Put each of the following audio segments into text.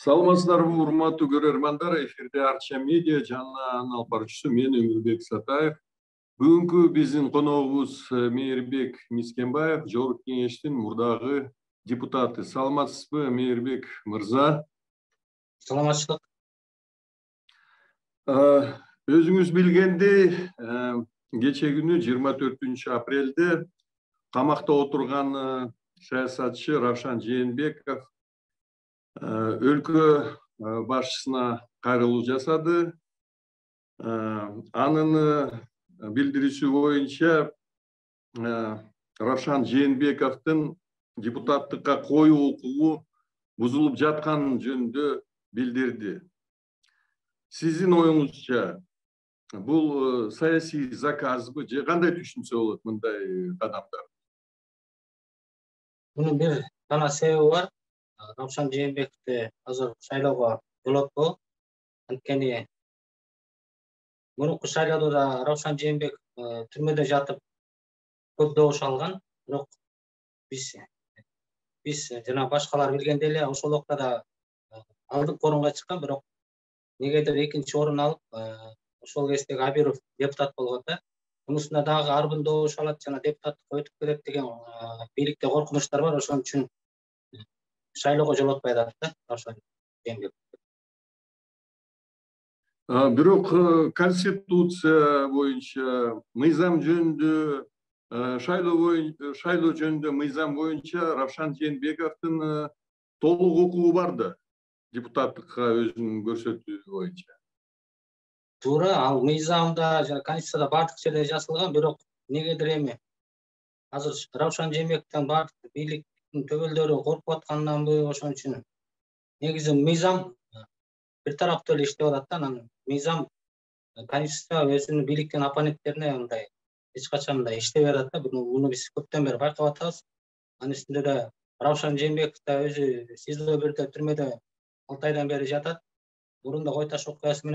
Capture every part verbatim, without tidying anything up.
Саламатсыздар, урматтуу көрөрмандар, эфирде Арча медиа жана анын албарчысы мен Өмүрбек Сатаев. Бүгүнкү биздин коногубуз Мейирбек Мискенбаев, Жоорк Кеңештин мурдагы депутаты. Саламатсызбы, Мейирбек Мырза? Саламатчылык. Өзүңүз билгендей, кече күнү жыйырма төртүнчү апрелде камакта отурган саясатчы Равшан Жeenbekov өлкө башчысына кайрылуу жасады. Анын билдирүүсү боюнча Равшан Жeenbekovдун депутаттыкка коюу укугу бузулуп жаткан жөнүндө билдирди. Сиздин оюңузча бул саясий заказбы же кандай түшүнсө болот мындай кадамдар? Мунун бир гана себеби бар. Ravshan Jeenbekov'te hazır sayılağa yolottu. Antkeni bunu sayıladı da Ravshan Jeenbekov e, türmede yatıp köp doğuş algan. Yok, biz, biz jana başkalar bilgen deyle oşol okta da e, aldık korunga çıkan. Birok negadir ikinci orun alıp e, oşol kezdeki Abirov deputat bolganda. Bunusunda dagı arbın doğuş alat jana deputat ötüp kelep degen e, birlikte korkunuşlar var. Oşon üçün шайлоого жолотпай жатты Равшан Жээнбеков. Бирок конституция боюнча мыйзам жөнүндө шайлоо шайлоо жөнүндө мыйзам боюнча Равшан Жээнбековдун толук укугу бар да депутаттыкка өзүн көрсөтүү боюнча. Туура, ал мыйзамда жана конституцияда баардык жерде жазылган, бирок негедир эми азыр Равшан Жээнбековдун баардык бийлик töbölleri korkup atkandanbı, oşun üçün negizi mizam bir tarafta öyle işlep atattan, mizam konstitusiya özünü birlikten oponentlerine hiç kaçan da işlep atatta, bunu, bunu biz köpten beri baykap atabız. Anın üstünde de Ravshan Jeenbekov da özü sizle birlikte türmede altı aydan beri jatat. Burunda Koytash okuyaşı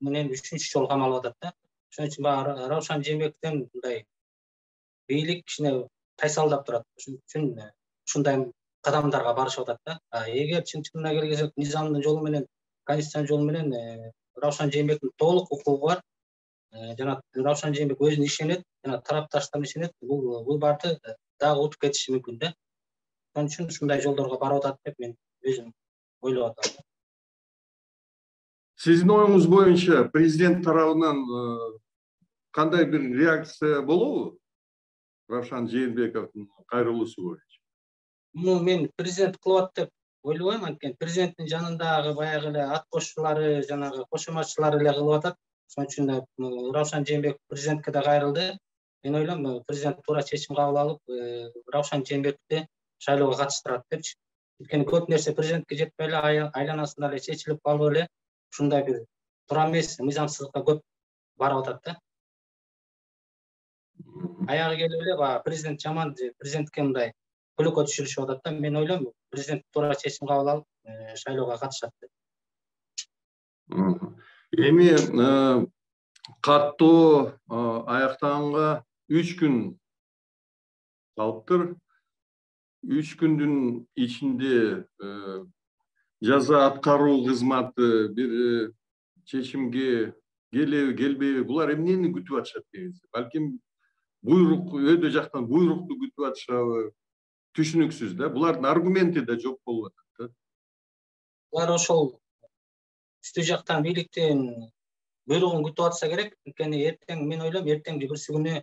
menen üçüncü jolgam alıp atatta. Oşun üçün Ravshan Jeenbekov'dan beylik kişine taysaldap turat. Şunday kadamlarga barışıp atat da. Eger çın-çınına kelgesek nizamdın jolu menen, konstitutsiyanın jolu menen Ravshan Jeenbekovdun toluk hukuku var. Jana Ravshan Jeenbekov özüne işenet, jana taraftaşlarına işenet. Bul bul bardı dagı utup ketishi mümkün da. Şoň üçin şunday jollarga baryp atat dep men özüm oylap atam. Sizdin oýuňuz boýunça prezident tarabынан kanday bir reaksiya bolobу Ravshan Jeenbekovdun kayrılıusu boýunça? Bunu men prezident kılıp dep oyloyum, antkeni prezidentin janındagı bayagı ele at koşçulary, janagı koşmaççylary ele kılıp atat. Şoň üçin Ravshan Jeenbekov prezidentke de gayrıldı. Men oylam prezident tuura çeşim kabul alıp Ravshan Jeenbekovdu şaylooga katıştırat depçi. Antkeni köp nerse prezidentke jetpey ele aylanasında ele çeçilip kalıp ele şunday bir tuura emes mıйзамсыздыкка köp baryp atat da. Ayağı kelip ele ba prezident jaman, prezidentke mınday Kulüko düşürüşü odatta, men oylam prezident tuura çeşim kabul alıp şaylooga katışat. Эми каттоо аяктаганга үч күн калыптыр. үч күндүн ичинде жаза аткаруу кызматы бир чечимге келеби келбеби, булар эмнени күтүп атышат дегенсиз? Балким буйрук өйдө жактан буйрукту күтүп атышабы? Түшүнүксүз да, булардын аргументи да жок болуп атат да. Булар ошол үстү жактан бийликтен буйругун күтүп атса керек. Анткени эртең мен ойлойм, эртеңки бирси күнү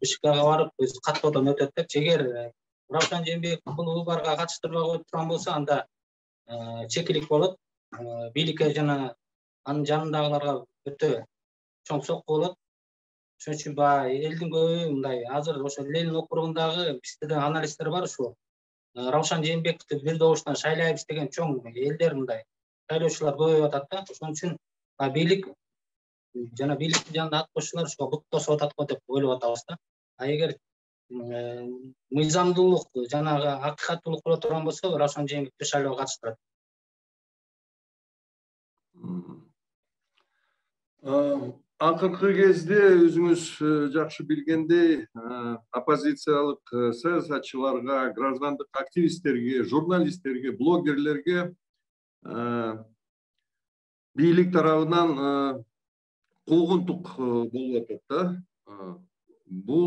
Бишкекке барып өзү каттоодон өтөт деп. Эгер Равшан Жээнбеков бул улбарга катыштырбай коюп турган болсо, анда чекилик болот. Бийликке жана анын жанындагыларга өтө чоң сокку болот. Şoň üçin ba eldiň köbü mындай азыр ошо Ленин округундагы биздеде анализдер бар ушу. Равшан Жээнбековду бир добуштан шайлайбыз деген чоң элдер мындай шайлоочулар көбөйүп атат да. Ошон үчүн а бийлик жана бийликтин жанында ат коşчулар ошо буттосуп атат го деп ойлоп атабыз да. А эгер мыйзамдуулук жанагы акыйкаттуулук боло турган болсо, Равшан Жээнбековду шайлоого катыштырат. Акыркы кезде өзүңүз жакшы билгендей, оппозициялык саясатчыларга, граждандык активисттерге, журналисттерге, блогерлерге e, birlik tarafından e, qoğuntuq e, bo'lib o'tdi. E, bu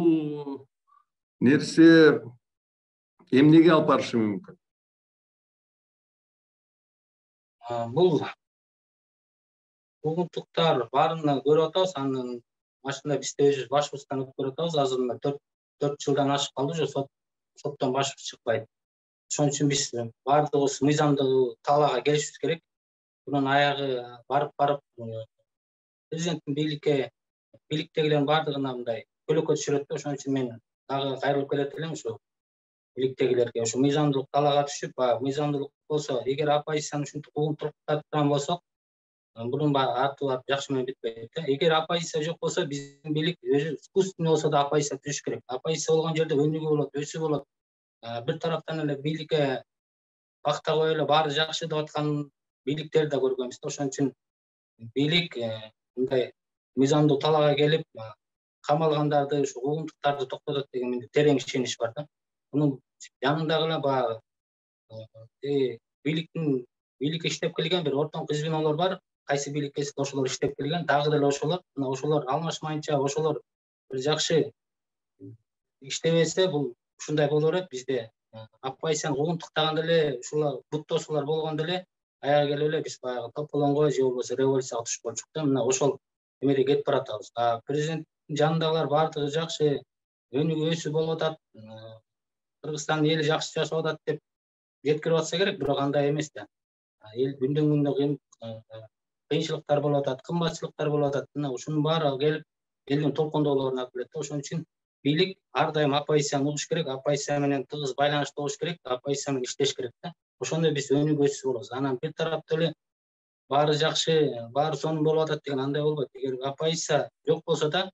nerse emnege alib borishi mümkün. Bu qoğuntuqlar barını ko'rib o'tasanın başında biz de başımızdan ko'rib o'tamiz, azında dört yıldan aşıp kaldı, sottan başımız çıkmaydı. Şunun için biz bardığımız mizamdagı talağa gelişimiz gerek. Bunun ayağı barıp barıp prezidentin birlikte birliktegilerin bardığına mınday kölökö düşüröttü. Şunun için men dagı kayrılıp kelet elem şu birliktegilerge şu mizamdılık talağa düşüp, mizamdılık bolsa, eger oppozitsiyanı şuntu qoğuntuqtatan bolsa, bunun artılar yaxşı men bitpeydi. Eger oppozitsiya joq bolsa, bizim birlik özü iskusny bolsa da oppozitsiya düşüş gerek. Oppozitsiya bolğan jerde öndüge bolot, ösü bolot. Bir taraftan ele birlikte baktağı öyle var, yaxşı da atkan birlikleri de görgümüz. Onun için birlik e, mizamdılık talağa gelip kamalğandardı, şu qoğuntuqtardı toktotut degen mende tereň işeniş bar da. Bunun yanındagılar bağı e, birliktin birlik iştep kelgen bir ortak qızbinolar bar. Qaysı birlikte oşolar iştep kelgen, dağı da oşolar, oşolar almaşmayınça, oşolar bir yaxşı iştebese bu şunday bolarak bizde apaysan qoğuntuqtaganda ele şular buttoslar bolganda ele ayağa kelip ele biz bayağı topolongo je bolsa revolutsiya atışı bolçuk da mına oşol emede ketip baratabız. Prezidentin janındagilar bardyğı yaxşı önüge ösü bolop atat, Kırgızstan eli yaxşı yaşap atat dep yetkirip atsa gerek, biroq anday emes da. El günden gündö kıyınçılıklar bolop atat, kımmatçılıklar bolop atat. Mına uşunun baarı kelip elin tolkondogularyna alып келет. Ошон үчүн birlik her daim oppozitsiya buluş gerek, oppozitsiya menen tığız baylanışta buluş gerek, oppozitsiya menen işleş gerek da. Oşonda biz önüge ösüp bolobuz. Anan bir tarapta ele bari jakşı, bari sonuň bolup atat degen anday bolbot. Eger oppozitsiya jok bolsa da,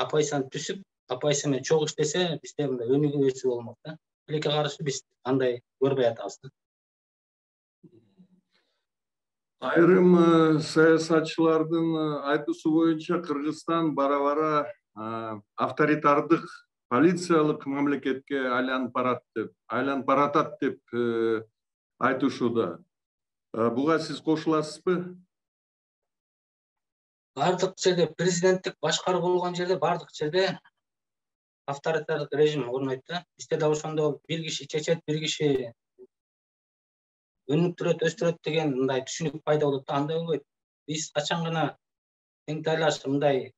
oppozitsiyanı tüsüp, oppozitsiya menen çok işlese, bizde önüge ösüp bolmok da. Birlikte karşı biz anday görmey atabız da. Ayrim siyasatçılardyň aytysu boýunça Kırgızstan bara-bara авторитардык полициялык мамлекетке айланып барат деп, айланып баратат деп айтышууда. Буга сиз кошуласызбы? Бардык жерде президенттик башкаруу болгон жерде, бардык жерде авторитардык режим орнойт да. Бизде да ошондо бир киши чечет, бир киши өнүктүрөт, өстүрөт деген мындай түшүнүк пайда болот да, андай болбойт. Биз качан гана тең талаш мындай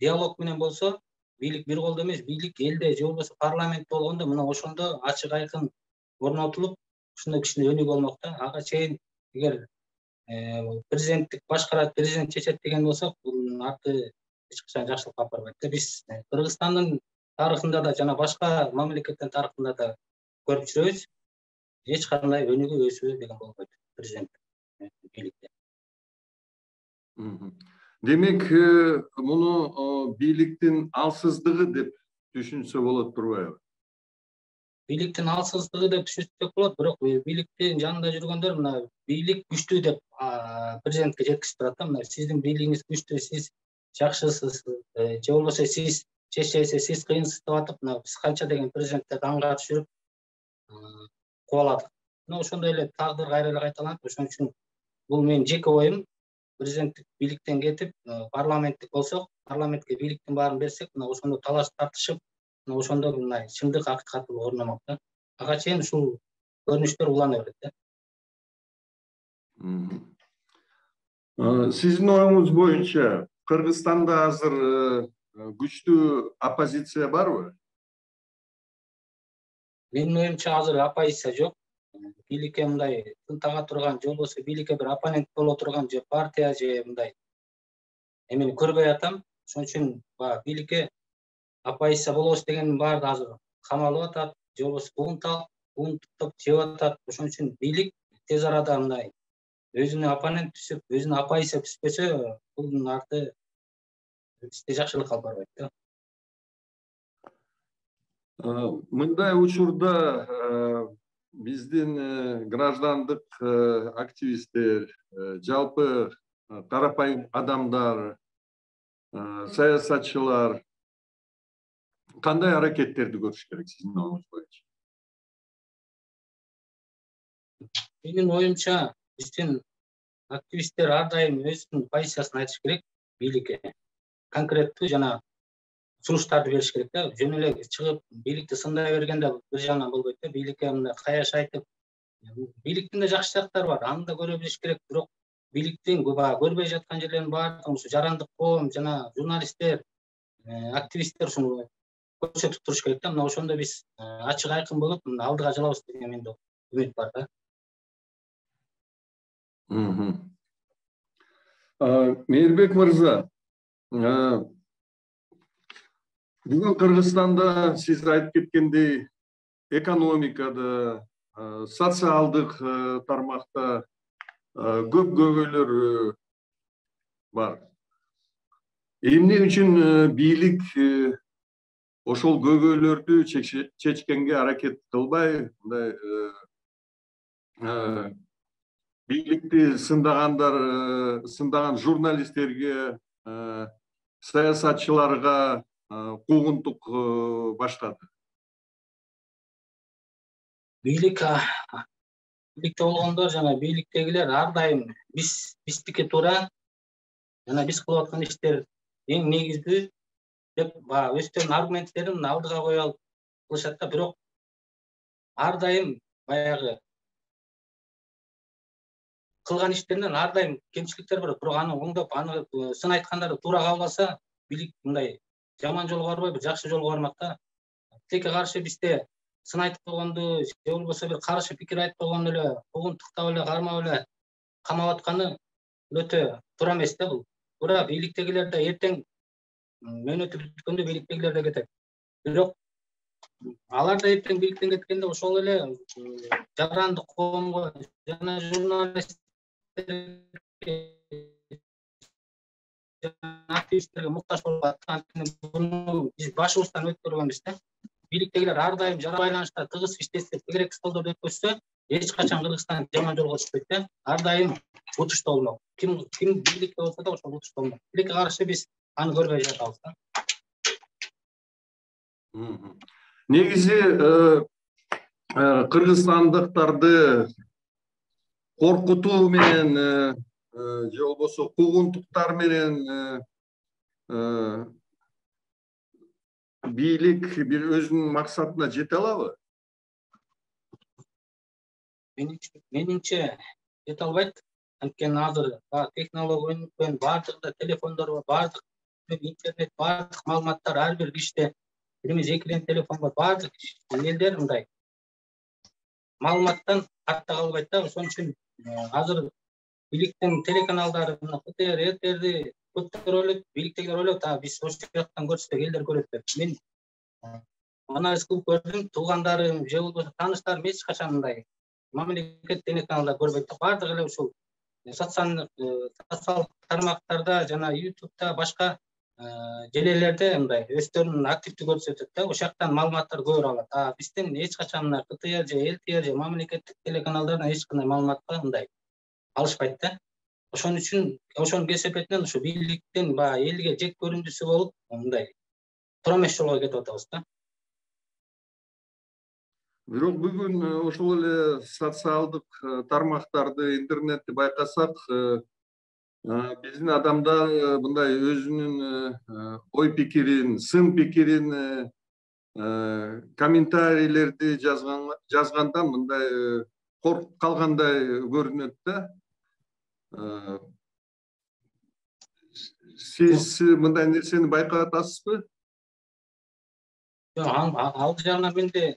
diyalog menen bolsa, birlik bir kolda emes, birlik elde, je bolsa parlament bolgonda mena oşonda açık aykın ornatılıp, şunday kişinin önüge olmakta. Aga çeyin eger e, prezidentlik başkarat, prezident çeçet degen bolsa, bunun artı hiç kıçan jaşılıkka alып барбайт да. Biz Kırgızstan'ın tarihinde de jana başka mamleketlerin tarihinde de görüp jüröbüz. Hiç kanday önüge ösübü degen bolboyt prezident birlikte. Demek bunu birliktin alsızlığı dep düşünse bolot turbayı. Birliktin alsızlığı dep düşünsek bolot, biroq birliktin janında jürgönдөр mına birlik güçtü dep prezidentke jetkizip barat da. Mına sizdin birligiňiz güçtü, siz jaşysız, je bolsa siz çeşese, siz kıyınsızdı atıp mına biz kança degen prezidentler daňga düşürüp kovaladyk. Mına oşondoy ele tagdyr gaýraly gaýtalanat. Oşoň üçin bul men jeki oýum. Prezidentlik birlikten ketip parlamentlik olsak, parlamentke birlikten barın bersek, mına oşonda talaş tartışıp, mına oşonda mınday şындык hakykatly ornamakta. Aga çeyin uşul görnüşler ulana beret da. Sizdin oýuňyz boýunça Kırgızstanda hazır güçlü oppozitsiya barby? Meniň oýumça hazır oppozitsiya jok. Birlikte mınday tıntağa turgan je bolsa birlikte bir opponent bolup turgan je partiya je mınday emeni körpey atam. Şoň üçin ba birlikte oppozitsiya bolobuz degeniň baary da hazır kamalyp atat, je bolsa qoğuntuq, qoğuntuqtup jep atat. Şoň üçin birlik tez arada mınday özüne opponent tüsüp, özüne oppozitsiya tüspese, bunun arty bizde jaşylyk alyp barbayt da. Mınday uçurda bizdin e, grajdandık e, aktivistler, e, jalpı e, tarapayım adamlar, e, siyasatçılar kanday hareketlerdi görüş gerek sizin oyunuza? Benim oyumça için aktivistler her daim özünün pozisiyasını aytish kerak, beylikka. Konkret jana sunuşlarni berish kerak-da, jönelek chiqib, beylikni sindiraverganda bir jana bo'lmaydi-da, beylikka bunday qayash aytib, beylikning de yaxshi taraflari bor, uni da ko'ra bilish kerak, biroq beylikning ko'rmay yotgan joylari bor, o'sha jarandiq qo'm, jana jurnalistlar, aktivistlar shuni ko'rsatib turish kerak-da, mana o'shanda biz ochiq ayqin bo'lib, oldiga jilamiz degan menda umid bor-da. Hı-hı. Meyirbek Myrza, bugün Kırgızstan'da siz aytip ketkendey ekonomikada, sotsialdık tarmakta köp kögöylör var. Emne üçün beylik oşol kögöylördü çeçkenge hareket kılbay, birlikte sındağanlar, sındağan jurnalistlerge, siyasatçılarga kuğuntuk başladı. Birlikte, birlikte olğanlar jana birliktegiler har daim biz bizdiki tura, jana biz kılayotgan işler en negizdi dep östörün argumentlerin aldığa koya alıp kılışat da, biroq har daim bayağı kılgan işlerinden ardayım kemçilikler var. Programı onda panı sınay etkenleri tura kalmasa bilik bunday yaman yol var mı? Yakşı yol var mı? Tek karşı bizde sınay etkenleri yol basa bir karşı fikir etkenleri oğun tıkta öyle karma öyle kamavatkanı öte tura mesle bu. Bura birliktekiler de erten menütü bitkünde birliktekiler de getir. Yok. Alar da erten birlikten getirgende o şol öyle yarandı komu yana jurnalist aktivistlerge muhtaç bolup atkandyktan bunu biz başımızdan ötüp görgenbiz da. Birliktekiler har daim jara baylanışta tygys iштесе, kerekсiz stollarda ötközse, hech qachon Kırgızstan yomon yo'lga tushmaydi-da. Har daim o'tishda olmoq. Kim kim birlikte bo'lsa-da o'sha o'tishda olmoq. Birlikka qarshi biz ani ko'rmay yotamiz-da. Negizi Kırgızstandyktardy korkutuv menen je bolboso kuguntuktar menen beylik bir özünün maksatına jete alaby? Menimçe jete albayt. Antkeni azır tehnologiya oynup, bardyk telefondor bar, bardyk internet, bardyk maglumatlar har bir kişide birimiz ekilent telefon bar, bardyk elder bunday maglumatdan artta kalbayt da. Şonuň üçin hazır birlikten telekanalları Q T R, R T R'de kontrolü birliktekiler öyle tabi biz sosyaldan görüştük, elder görüştük. Ben analiz kılıp gördüm, tuğandarım, jeologlar, tanışlarım hiç kaçanındayım. Memleket telekanalda görmekte vardı öyle şu. Satsan, satsal tarmaklarda, jana YouTube'da, başka jelelerde bunday östörün aktifti görüştük de, oşaktan malumatlar görür alat. Ha, bizden hiç kaçanlar Q T R, L T R, memleketlik telekanallardan hiç kınay malumatlar bunday alışpaytda. Oşon üçün, oşon kesepetinden oşo birlikten ba elge jek göründüsü bolup, bunday turameş jolga ketip atabız da. Birok bugün oşol ele sotsialdık tarmaktardy, internetni baykasak, bizdin adamda bunday özünün oy pikirin, sın pikirin, kommentarilerdi yazgan, yazgandan bunday korkup kalganday görünöt da. Siz bunday nerseni baykatasızbı? Al jagынан mende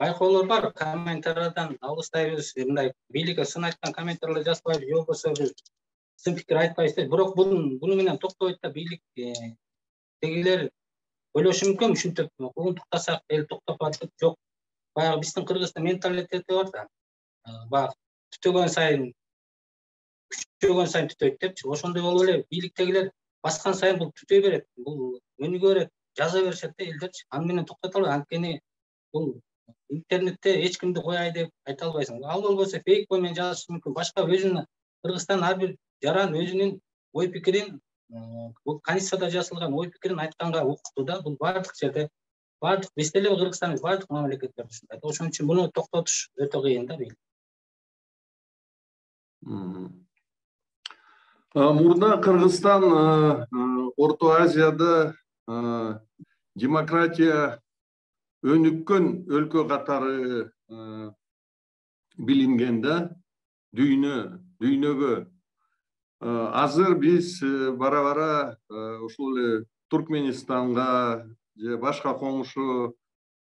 baykoolor bar, kommentariyadan algıstayız, bunday beylike сын айткан kommentariyalar jazbayız, yo bolsa biz сын pikir aytpayız. Biroq bunu menen toktoyt da beyliktegiler bölüşü mümkün, üşüntüp oğun toktasak, el toktapatıp yok. Bayağı bizden Kırgız'da mentaliteti var da, bayağı tütögön sayın, küçögön sayın tütöyt dep, oşondoy bolup ele beyliktegiler baskan sayın bul tütöy beret, bul öngöret, jaza berişet de elder, an menen toktata albay, antkeni bul internette hiç kimdi koyay dep ayta albaysan. Al bolbosa fake boy menen jazışı mümkün, başka özünün Kırgızstan har bir jaran özünün oy pikirin, bu Kanista'da jazılgan oy pikirin aytkanga hukuktуу da, bul bardyk jerde. Bardık bestele Kırgızstan, bardık memleketler düşündü. Oşun için bunu toktatuş öte kıyın da değil. Burada Kırgızstan Orta Asya'da demokratiya önükkün ülke katarı bilingende düğünü, düğünü hazır biz bara-bara Türkmenistan'a başka komşu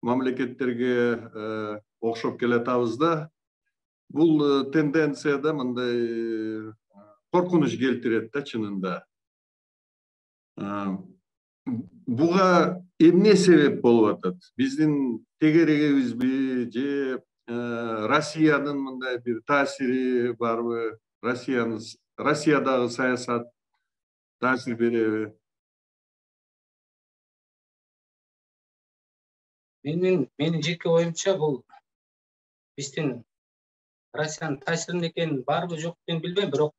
mamleketlerge okşop keletavızda bu tendensiyada mınday korkunuş keltiredi de çınında. Buğa emne sebep bolup bizdin tegeregibizbi je Rossiyanın mınday bir tasiri barby? Rossiyanın Rossiyadagı siyasat tasir berebi? Менин менин жеке оюмча бул биздин Россиянын таасиринде экенин барбы жок экенин билбейм, бирок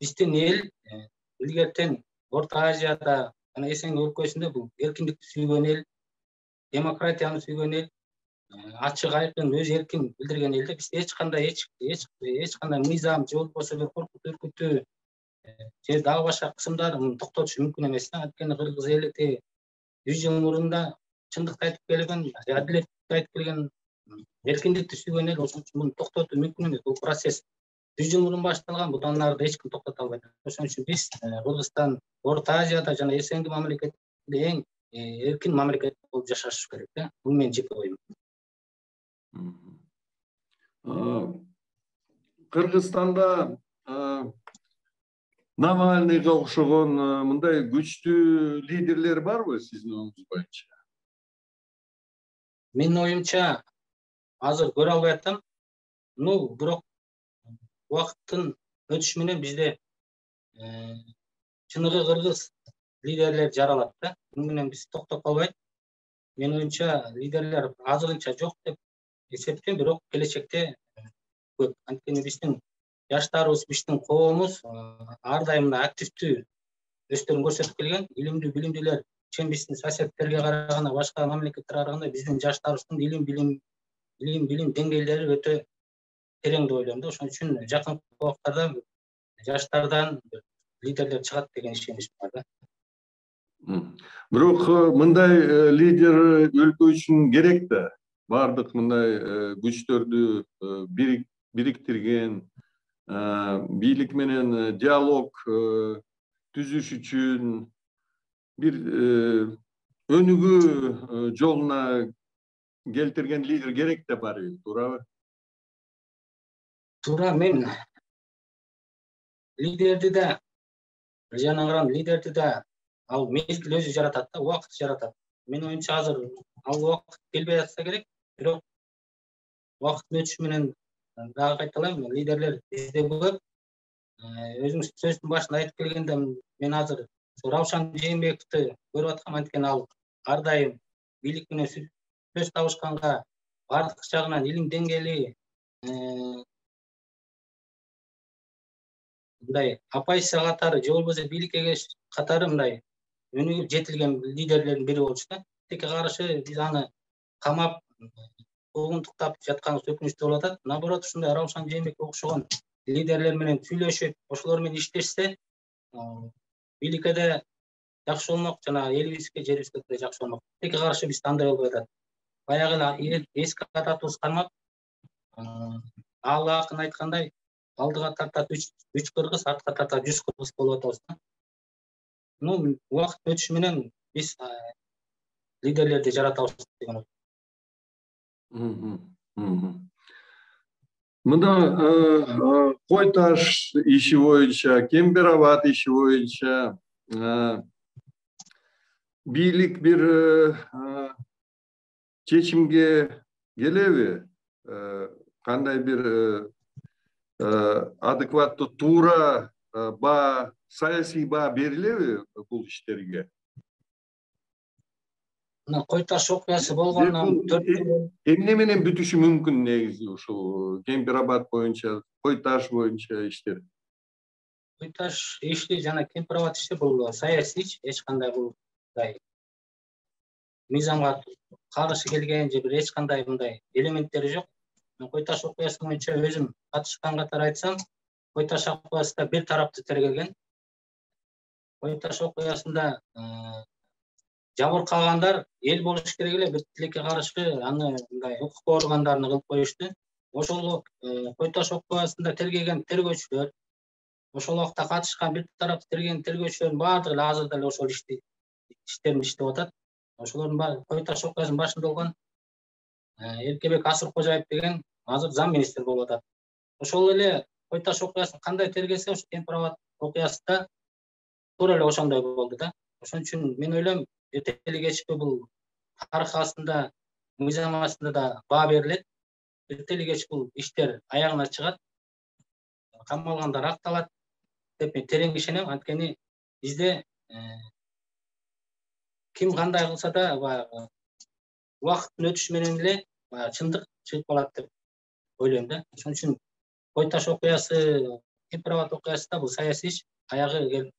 биздин эл илгертен Орто Азияда жана эсен өлкөсүндө бул эркиндикти сүйгөн эл, демократияны сүйгөн эл, ачык айкын өз эркин билдирген элде биз эч кандай эч эч кандай мыйзам же болбосо бир коркутуу үркүтүү же дагы башка кысымдарын токтотушу мүмкүн эмес. Анткени Кыргыз эли те жүз жыл мурунда чындыкты айтып келген, адилеттикти айтып келген, эркиндикти сүйгөн эл ошон үчүн муну токтотуу мүмкүн эмес. Бул процесс жүз жыл мурун башталган, муну анда эч ким токтото албайт. Ошон үчүн биз Кыргызстан Орто Азияда жана эсенки мамлекетте эң эркин мамлекет болуп жашашыбыз керек да. Бул менин жеке оюм. Кыргызстанда Навальныйга окшогон мындай күчтүү лидерлер барбы сиздин оюңуз боюнча? Менин оюмча азыр көрө албай атам. Ну, бирок убакыттын өтүшү менен бизде чыныгы кыргыз лидерлер жаралат да. Муну менен биз токтоп калбайт. Менин оюмча лидерлер азырынча жок деп эсептейм, бирок келечекте көп. Анткени биздин жаштарыбыз, биздин коомубуз ар дайым мына активдүү өстөрүн көрсөтүп келген, илимдүү, билимдүүлөр чен биздин соседтерге караганда, башка мамлекеттерге караганда биздин жаштарыбыздын илим билим илим билим деңгээлдери өтө терең деп ойлойм да. Ошон үчүн жакынкы убактарда жаштардан лидерлер чыгат деген ишеним бар да. Бирок мындай лидер өлкө үчүн керек да. Бардык мындай күчтөрдү бириктирген, бийлик менен диалог түзүш үчүн bir önügü yoluna geltirgen lider gerek de var. Tura, Tura men liderdi de janagram liderdi de al mezgil özü jaratat da, vaqt jaratat. Men oymcha hazır al vaqt kelbey atsa gerek, birok vaqtın ötüşü menen daha kaytalayım, liderler bizde bulup özümüz sözün başına aytıp kelgende men hazır Равшан Жээнбековду көрүп аткам, анткени ал ар дайым бийлик менен сөз табышканга, баардык жагынан илим деңгээли мындай оппозиция катары же болбосо бийлик эгеш катары мындай өнүгүп жетилген лидерлердин бири болчу да. Тилекке каршы биз аны камап куугунтуктап жатканыбыз өкүнүчтүү болуп атат. Наоборот, ушундай Равшан Жээнбековго окшогон лидерлер менен сүйлөшүп ошолор менен иштешсе birlikte yakışı olmak, elbizde, cerbizde yakışı olmak. Peki karşı biz tanıdığı yolu eder. Bayağına eski atatürk kalmak, Allah'a hakkında ayıtkanda aldığı tartta üç kırgız, artı tartta yüz kırgız bolu atılsın. Bunun vaqt ötüşümünün biz liderlerde jarata olsun. Мында Koytash işi boyunca, Kemberabat işi boyunca birlik bir çeçimge gelevi, kanday bir adekvatlı tura ba sayasi ba berilevi bu işlerge. Koytash okuyası bolğandan emne menen bütüşü mümkün negizde uşul Kemperabad boyunca, Koytash boyunca işler. Koytash işler jana Kemperabad işler bul siyasi hiç kanday bul day nizamga karşı kelgen je bir hiç kanday bunday elementteri jok. Koytash okuyası boyunca özüm katışkan katar aytsam, Koytash okuasında bir taraptı tergelgen. Koytash okuasında jamur kalganlar el boluş kerekle bir tilekke karışkı anı bunday hukuk organlarını kılıp koyuştu. Oşol Koytash okuasında tergelgen tergöçler, oşol okta katışkan bir taraptı tergen tergöçlerin baardығы hazırda эле oşol işti işten iştеп atат. Oşolorun baar Koytash okuasının başında olgan Erkebek Asyr Kojayev degen hazır zam министр болуп атат. Ошол эле Koytash окуясын кандай тергесе, ошо темправат окуясында туура эле ошондой болду да. Ошон үчүн мен ойлойм, эртең кечке бул тарых астында, мыйзам астында да баа берилет. Эртең кечке бул иштер аягына чыгат. Камалгандар акталат деп мен терең ишенем, анткени бизде ким кандай кылса да баягы убакыттын өтүшү менен эле баягы чындык чыгып калат деп ойлойм да. Ошон үчүн Koytash okuası, tempravat okuası da bu sayasi iş, ayağı gel,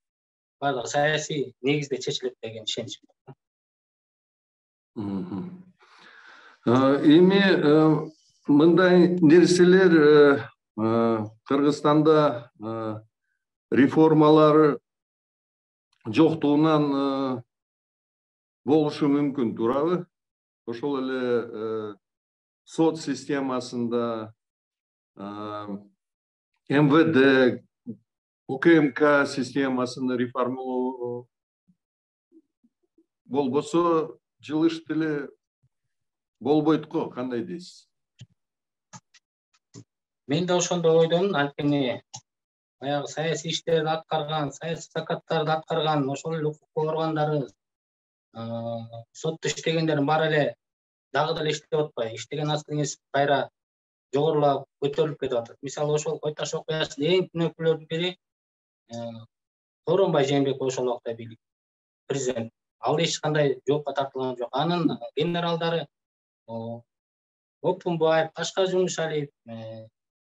bardağı sayasi negizde çeşilip degen işenişim. Emi, mınday nerseler Kırgızstanda reformalar joktuğundan boluşu mümkün turabı. Oşol ele sot sistemasında эм вэ дэ, о ка эм ка системасыны реформалоо болбосо жылыш тиле болбойт го, кандай дейсиз? Мен да ошондой ойдомун, анткени баягы саясий иштерди аткарган, саясий закаттарды аткарган, ошол эле укук коргоо органдары, сотто иштегендердин баары эле дагы деле иштеп атпай, иштеген астын кесип кайра жогорулап көтөрүлүп кетип атат. Мисалы ошол Koytash окуясынын эң түнөккүлөрдүн бири Равсhan Jeenbekов ошол убакта бийлик президент. Ал эч кандай жоопко тартылган жок. Анын генералдары Опунбаев, Кашка Жумушалиев,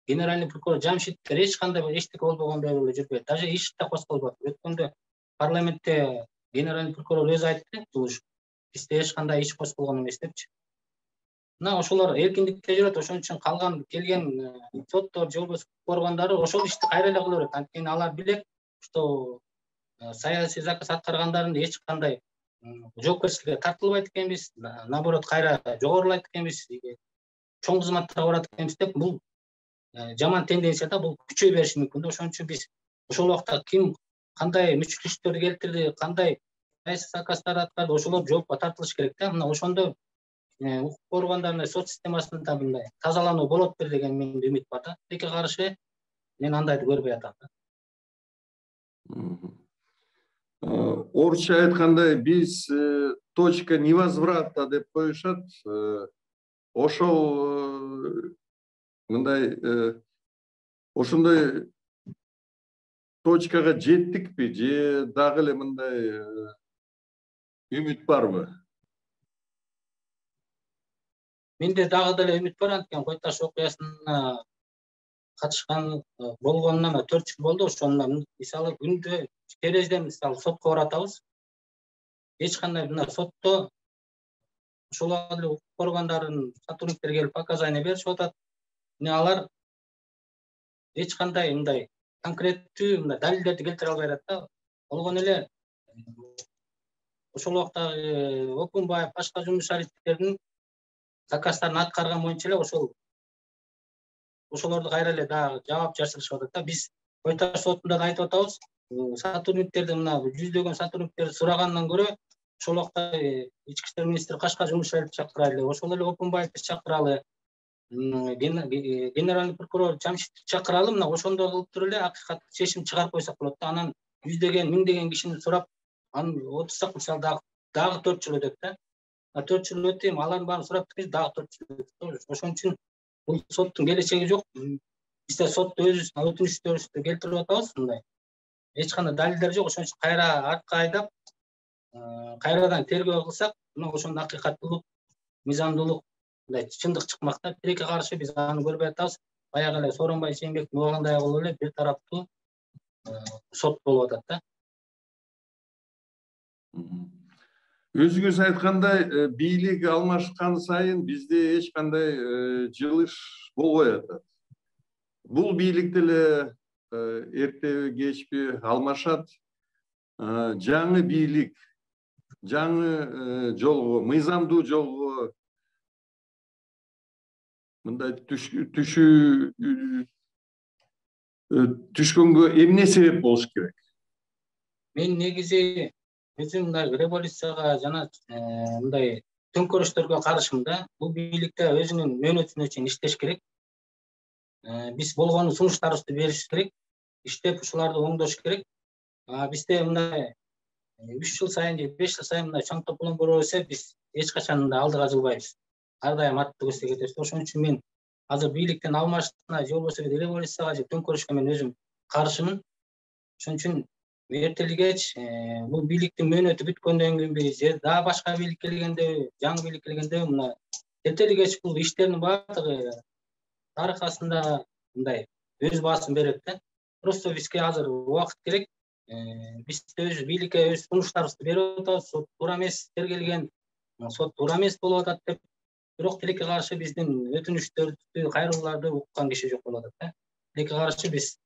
генеральный прокурор Жамшиттер эч кандай эчтеке болбогондой эле жүрбөйт. Даже иш да козголбойт. Өткөндө парламентте генеральный прокурор өзү айтты, бизде эч кандай иш козголгон эмес депчи. Мына ошолор эркиндикте жүрөт, ошон үчүн калган келген соттор, жолбос органдары ошол ишти кайра эле кыла берет. Анткени алар билет, что саясий заказ аткаргандардын эч кандай жоопкерчиликке тартылбайт экенбиз, наоборот кайра жогорулайт экенбиз, чоң кызматтарга барат экенбиз деп бул жаман тенденция да, бул күчөй бериши мүмкүн да. Ошон үчүн биз ошол убакта ким кандай мүчүлүктөрдү келтирди, кандай саясий заказдар аткарды, ошолор жоопко тартылыш керек да. Мына ошондо hukuk organlarında, sot sistemasının tabirinde tazalanı bolot birliğine benim ümit var da. Peki karşı, ben andaydı görmeye atardım. Orça ayetkanday, biz точка невозврата deyip koyuşat, oşol, bunday, oşunday точкаға жетtik bi, je dağılı bunday ümit var mı? Менде дагы деле үмүт бар, анткени Koytash окуясына катышкан болгонуна төрт жыл болду. Ошондо мисалы күндө терезеден мисалы сотко баратабыз. Эч кандай мына сотто ошол эле укук органдарынын сотрудниктери келип показания беришип атат. Мына алар эч кандай мындай конкреттүү мындай далилдерди келтире албай атат да. Болгон эле ошол убактагы Опунбаев, башка жумушалиттердин заказдарын аткарган боюнча эле ошол ошолорду кайра эле дагы жаап жашырышып атат да. Биз Koytash сотунда да айтып атабыз, сотрудниктерди мына жүздөгөн сотрудниктерди сурагандан көрө ошол убакта ички иштер министри Кашка Жумушалиевди чакыралы эле, ошол эле Опунбаевди чакыралы, генеральный прокурор Жамшитти чакыралы, мына ошондой кылып туруп эле акыйкаттуу чечим чыгарып койсок болот да. Анан жүздөгөн, миңдеген кишини сурап аны отурсак мисалы дагы дагы төрт жыл өтөт да. төрт жыл өттім, аларын барын сұрап біз дағы төрт жыл өттім. Ошон үшін бұл соттың келешегі жоқ. Бізде сотты өзісін өтінішті өрісті келтіріп атабыз, мындай ешқандай далилдер жоқ. Ошон үшін кайра артка айдап, кайрадан тергөө кылсак, мына ошондо акыйкаттуулук, мыйзамдуулук, мындай чындык чыкмакта. Тилекке каршы биз аны көрбөй атабыз. Баягы эле Сооронбай Жээнбековдун болгондой кылып эле бир тараптуу сот болуп атат да. Өзіңіз айтқандай, бийлик алмашқан сайын бізде ешқандай жылыш болбой атат. Бұл бийлик деле erteğe geç bir halmaşat canlı birlik, canlı jolgu, mızamdu jolgu, bunda tüşü tüşküngü emne sebep boluş kerek. Men negizi bizim bunday revolutsiyaga jana bunday tönkörüştörgө karışımda bu birlikte özünün мөөнөтүнө чейин иштеш керек. Biz болгон сунуштарыбызды бериш керек, иштеп ушуларды оңдош керек. Бизде мындай үч жыл сайын же беш жыл сайын мындай чоң топлом көрөбүз, biz эч качан да алдыга жылбайбыз. Ар дайым атты көздөй кетебиз. Ошон үчүн мен азыр бийликтин алмашына же болбосо революцияга же төңкөрүшкө мен өзүм каршымын. Ошон үчүн erteligeç bu birlikte mönötü bütkenden gün bir daha başka birlik gelgende, can birlik gelgende buna erteligeç bu işlerin batığı arkasında öz basın berekten prosto bizge hazır vakit gerek. Biz de öz birlikte öz sonuçlarımızı berotuz, sot turamez tergelgen, sot turamez bolup atat dep birok tilikke karşı bizdin ötünüştörü kayrılardı уккан киши жок болуп атат. Тилекке каршы биз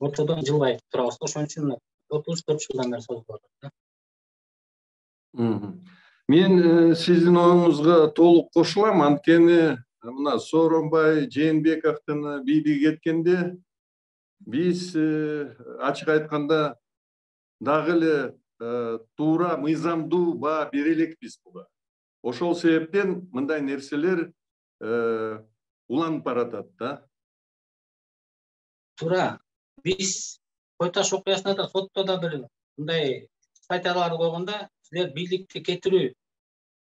ortadan yıllayıp durağız. Onun için отуз төрт жылдан beri söz vardır. Men e, sizin oyunuzga toluk koşulam. Antkeni mına Soronbay Jeenbekov'tun biylik etkende biz e, açık aytkanda dağılı e, tuğra mızamdu ba birelek biz buga. Oşol sebepten mınday nerseler e, ulan paratat da. Tuğra biz Koytash okuyasına da sotto da bir bunday saytalar koyduğunda sizler birlikte getiriyor.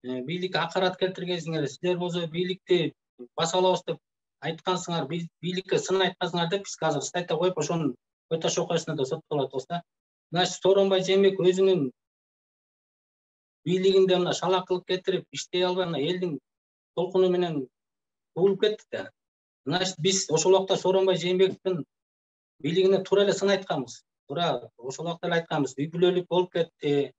Birlikte hakarat keltirgensiňer, sizler bolsa birlikte basalabız dep aytkansıňar, birlikte syn aytkansıňar dep biz hazır sayta koyup oşon Koytash okuyasına da sottolap bolsa, mына Soronbay Jeenbekov özüniň birliginde mына şalaklyk getirip iштей албай mына eldiň толкуну menen tuulup ketdi da. Mына biz oşol wagtda Soronbay Jeenbekov'tun birliğine tur ele sın aytkamız. Tura oşol wagtda ele aytkamız. Үй-бүлөлүк болуп кетти.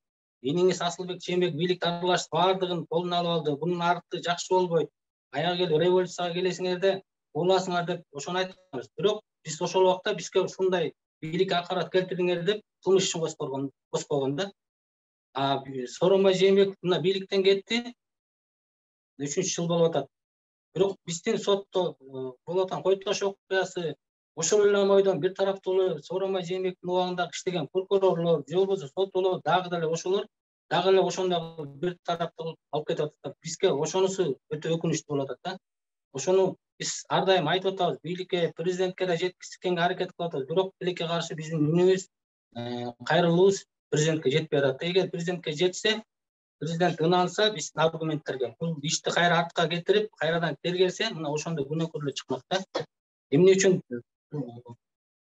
Энеңиз Асылбек Жээнбеков бийликти аралашып баардыгын колуна алып алды. Bunun арты жакшы болбойт. Аяга келип революцияга келесиңерде боласыңар деп ошону айтканбыз. Бирок биз ошол wagtda бизге ушундай бийлик акырат келтирдиңер деп кылмыш үчүн коспоргон, коспогондо. А Соронбай Жээнбеков мына бийликтен кетти. үчүнчү жыл болуп атат. Бирок биздин сотто болуп аткан Койташ окуясы ошол эле майдан bir тараптуу Soronbay Jeenbekov'un убагында иштеген прокурорлор, жолбосо соттолор дагы деле ошолор дагы эле ошондо bir тараптуу алып кетип атат. Бизге ошонусу өтө өкүнүчтүү болуп атат да. Ошону биз ар дайым айтып атабыз, бийликке, президентке да жеткизгенге аракет кылып атабыз. Бирок бийликке каршы биздин үнүбүз, кайрылуубуз президентке жетпей атат. Эгер президентке жетсе, президент ынанса, биз аргументтерге бул ишти кайра артка кетирип, кайрадан тергелсе, мына ошондо күнөөкөрлөр чыкмак да. Эмне үчүн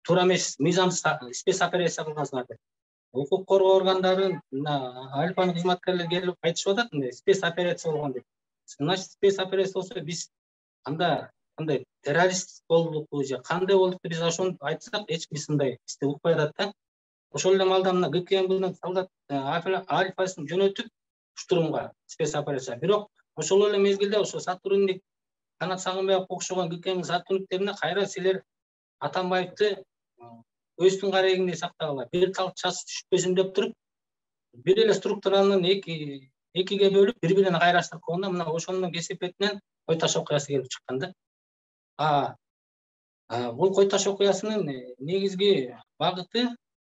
Turamez, Mizam, İspes Aferiyesi Sakılgası'nda. Hukuk korku organların, Alfa'nın hizmetkarları gelip aytışı odak mı? İspes Aferiyesi olgandı. Sınaş İspes Aferiyesi olsa biz anda terörist olduk, kanday olduk da biz aşonu aytısaq, hiç birisinde hukuk aydatta. Oşolda maldamına G K M B'nin saldat Alfa'sını yönetip, uçturumga İspes Aferiyesi. Birok, oşolda mezgilde, oşolda Satürn'in Kanat Sağınbay'a kokşuğun G K M'nin Satürn'in hayra siler Atambayev'ti östün karayeginde saktağılar. Bir talp çası düşüp döp durup, bir ele strukturalının iki, ikiye bölüp, birbirine kayraştırıp koyduğunda, mına oşonun kesepetinden Koytash okuyası gelip çıkkandı. A, a, bu Koytash okuyasının negizgi bagıtı,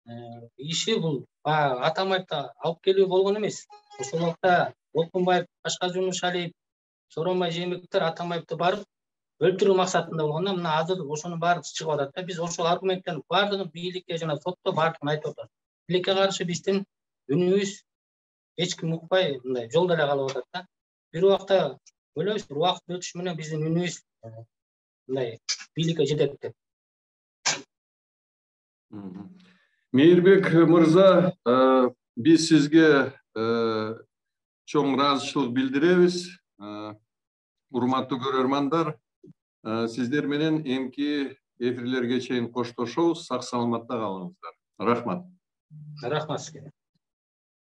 e, işi bu. Atambayev'ta alıp geliyor bolgun emes. Oşol wagtda Olkunbayev, Başkazunuşaliyev, Soronbay Jeenbekov'tar Atambayev'ta barıp, öldürүү maksatında болгондо мына азыр ошонун баары чыгып атат да. Биз ошол аргументтердин баардыгын бийликке жана сотто баардыгын айтып атабыз. Бийликке каршы биздин үнүбүз эч ким укпай мындай жолдо эле калып атат да. Бир убакта ойлойбуз, убакыт өтүш менен биздин үнүбүз мындай бийликке жетет деп. Meyirbek Myrza, биз сизге чоң ыраазычылык билдиребиз. Урматтуу көрөрмандар, sizler menen emki efirlerge çeyin koştoşoğuz, sağ salamatda kalınızlar. Rahmat. Rahmat.